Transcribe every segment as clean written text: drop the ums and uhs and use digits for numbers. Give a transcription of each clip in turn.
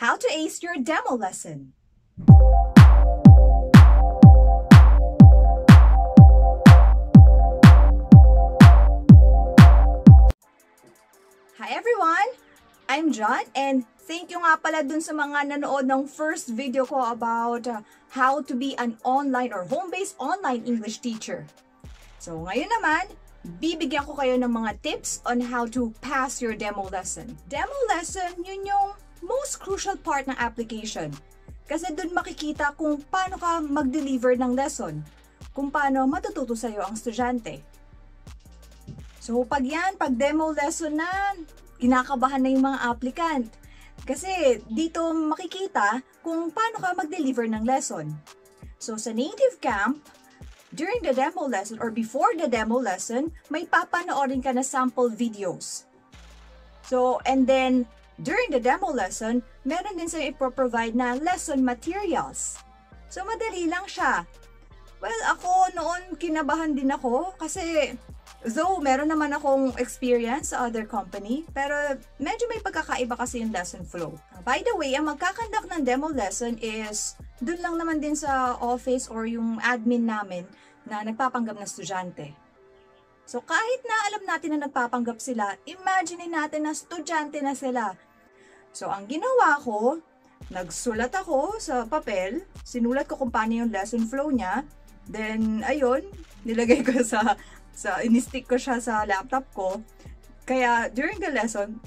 How to ace your demo lesson. Hi everyone! I'm John, and thank you nga pala dun sa mga nanood ng first video ko about how to be an online or home-based online English teacher. So ngayon naman, bibigyan ko kayo ng mga tips on how to pass your demo lesson. Demo lesson, yun yung most crucial part ng application. Kasi dun makikita kung paano ka mag-deliver ng lesson, kung paano matututo sa'yo ang estudyante. So pag demo lesson na, kinakabahan na yung mga applicant kasi dito makikita kung paano ka mag-deliver ng lesson. So sa NativeCamp, during the demo lesson or before the demo lesson, may papanoorin ka na sample videos. So and then during the demo lesson, meron din sa'yo ipoprovide na lesson materials. So madali lang siya. Well, ako noon kinabahan din ako kasi though, meron naman akong experience sa other company, pero medyo may pagkakaiba kasi yung lesson flow. By the way, ang magkakandak ng demo lesson is dun lang naman din sa office or yung admin namin na nagpapanggap na estudyante. So kahit na alam natin na nagpapanggap sila, imagine natin na estudyante na sila. So ang ginawa ko, nagsulat ako sa papel, sinulat ko kung paano yung lesson flow niya, then ayun, nilagay ko ini-stick ko siya sa laptop ko. Kaya during the lesson,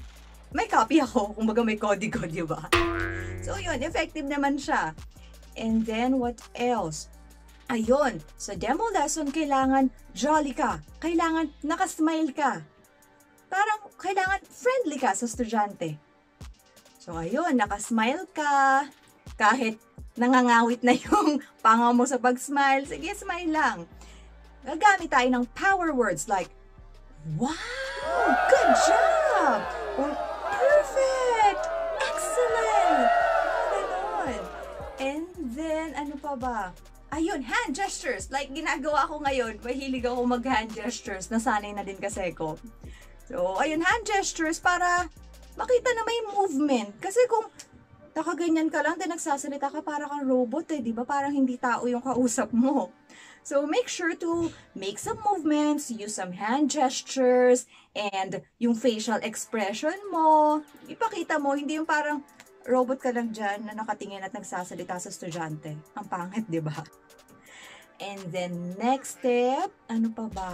may copy ako. Kumbaga may kodi-kod, di ba? So yun, effective naman siya. And then what else? Ayun, sa demo lesson, kailangan jolly ka. Kailangan nakasmile ka. Parang kailangan friendly ka sa estudyante. So ayun, nakasmile ka. Kahit nangangawit na yung panga mo sa pag-smile, sige, smile lang. Gagamit tayo ng power words like, wow! Good job! Or perfect! Excellent! Ganon. And then, ano pa ba? Ayun, hand gestures! Like ginagawa ko ngayon, mahilig ako mag-hand gestures. Nasanay na din kasi ko. So, ayun, hand gestures para makita na may movement. Kasi kung nakaganyan ka lang, then nagsasalita ka para kang robot eh, di ba? Parang hindi tao yung kausap mo. So, make sure to make some movements, use some hand gestures, and yung facial expression mo. Ipakita mo, hindi yung parang robot ka lang dyan na nakatingin at nagsasalita sa estudyante. Ang pangit, di ba? And then, next step, ano pa ba?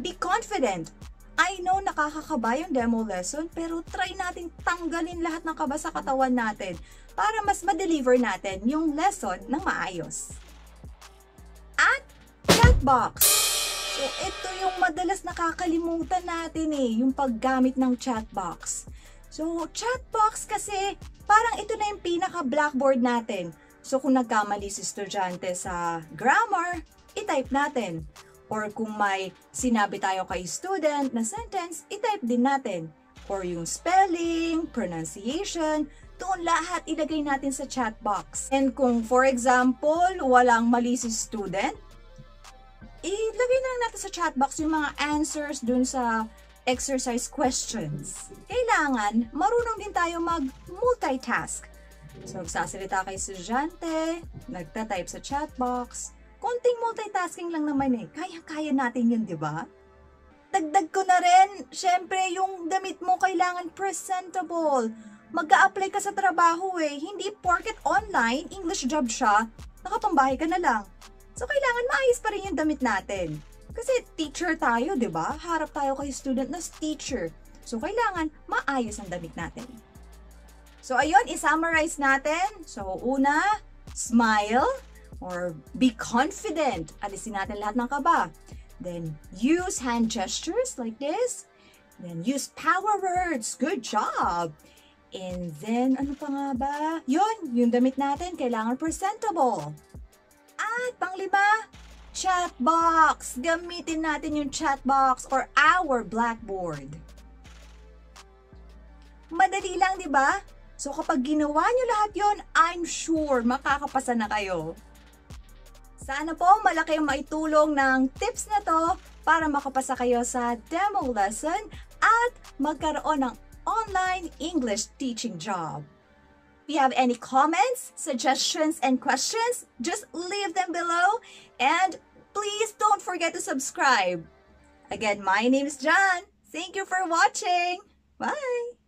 Be confident. I know nakakakaba yung demo lesson, pero try natin tanggalin lahat ng kaba sa katawan natin para mas ma-deliver natin yung lesson ng maayos. Box. So, ito yung madalas nakakalimutan natin eh, yung paggamit ng chat box. So, chat box kasi, parang ito na yung pinaka-blackboard natin. So, kung nagkamali si estudyante sa grammar, itype natin. Or kung may sinabi tayo kay student na sentence, itype din natin. Or yung spelling, pronunciation, doon lahat ilagay natin sa chat box. And kung for example, walang mali si student, ilagay na lang natin sa chat box yung mga answers dun sa exercise questions. Kailangan, marunong din tayo mag-multitask. So, nagsasalita kay estudyante, nagtatype sa chat box. Konting multitasking lang naman eh. Kaya-kaya natin yun, di ba? Dagdag ko na rin, syempre, yung damit mo kailangan presentable. Mag-a-apply ka sa trabaho eh. Hindi porket online, English job siya, nakapambahay ka na lang. So, kailangan maayos pa rin yung damit natin. Kasi teacher tayo, di ba? Harap tayo kay student na teacher. So, kailangan maayos ang damit natin. So, ayun, isummarize natin. So, una, smile or be confident. Alisin natin lahat ng kaba. Then, use hand gestures like this. Then, use power words. Good job! And then, ano pa nga ba? Yun, yung damit natin, kailangan presentable. At panglima, chat box. Gamitin natin yung chat box or our blackboard. Madali lang, di ba? So kapag ginawa nyo lahat yon, I'm sure makakapasa na kayo. Sana po malaki ang maitulong ng tips na to para makapasa kayo sa demo lesson at magkaroon ng online English teaching job. If you have any comments, suggestions, and questions, just leave them below. And please don't forget to subscribe. Again, my name is Jeanne. Thank you for watching. Bye!